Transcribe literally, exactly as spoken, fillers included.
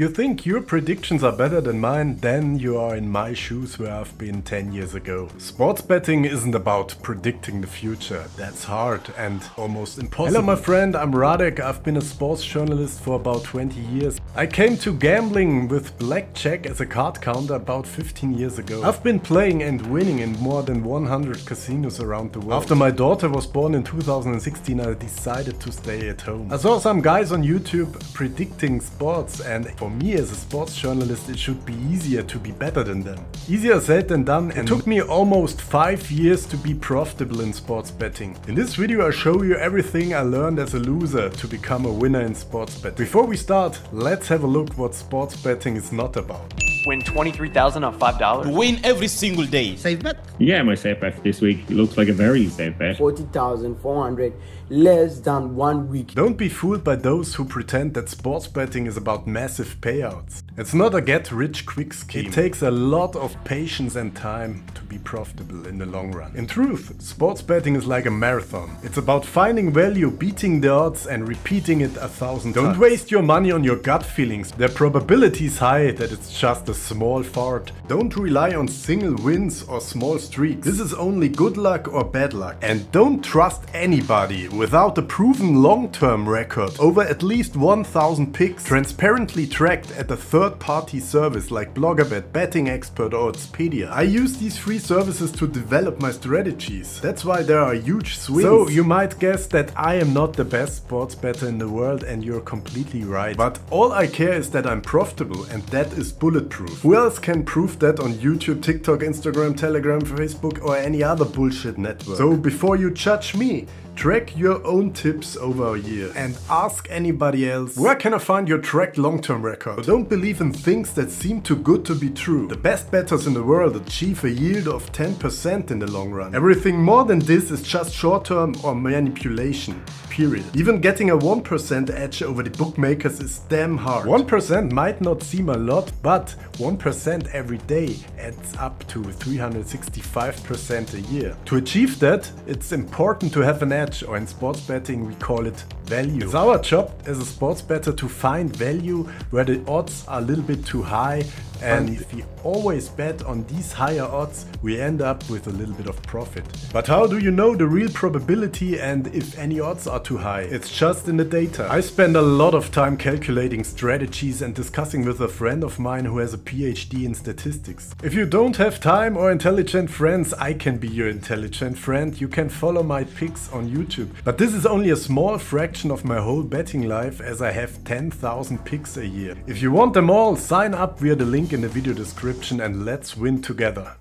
You think your predictions are better than mine? Then you are in my shoes where I've been ten years ago. Sports betting isn't about predicting the future. That's hard and almost impossible. Hello my friend, I'm Radek. I've been a sports journalist for about twenty years. I came to gambling with blackjack as a card counter about fifteen years ago. I've been playing and winning in more than one hundred casinos around the world. After my daughter was born in two thousand sixteen, I decided to stay at home. I saw some guys on YouTube predicting sports, and for me as a sports journalist it should be easier to be better than them. Easier said than done, and it took me almost five years to be profitable in sports betting. In this video I show you everything I learned as a loser to become a winner in sports betting. Before we start, let's have a look what sports betting is not about. Win twenty-three thousand dollars on five dollars. Win every single day. Safe bet? Yeah, my safe bet this week looks like a very safe bet. forty thousand four hundred dollars less than one week. Don't be fooled by those who pretend that sports betting is about massive payouts. It's not a get-rich-quick scheme. It takes a lot of patience and time to be profitable in the long run. In truth, sports betting is like a marathon. It's about finding value, beating the odds and repeating it a thousand times. Don't waste your money on your gut feelings. The probability is high that it's just a small fart. Don't rely on single wins or small streaks. This is only good luck or bad luck. And don't trust anybody without a proven long-term record over at least one thousand picks, transparently tracked at a third-party service like BloggerBet, Betting Expert or Expedia. I use these free services to develop my strategies. That's why there are huge swings. So you might guess that I am not the best sports bettor in the world, and you're completely right. But all I care is that I'm profitable, and that is bulletproof. Who else can prove that on YouTube, TikTok, Instagram, Telegram, Facebook or any other bullshit network? So before you judge me, track your own tips over a year and ask anybody else, where can I find your tracked long-term record? But don't believe in things that seem too good to be true. The best bettors in the world achieve a yield of ten percent in the long run. Everything more than this is just short-term or manipulation, period. Even getting a one percent edge over the bookmakers is damn hard. one percent might not seem a lot, but one percent every day adds up to three hundred sixty-five percent a year. To achieve that, it's important to have an edge, or in sports betting we call it value. It's our job as a sports bettor to find value where the odds are a little bit too high, and if we always bet on these higher odds we end up with a little bit of profit. But how do you know the real probability and if any odds are too high? It's just in the data. I spend a lot of time calculating strategies and discussing with a friend of mine who has a PhD in statistics. If you don't have time or intelligent friends, I can be your intelligent friend. You can follow my picks on YouTube. But this is only a small fraction of my whole betting life, as I have ten thousand picks a year. If you want them all, sign up via the link in the video description and let's win together.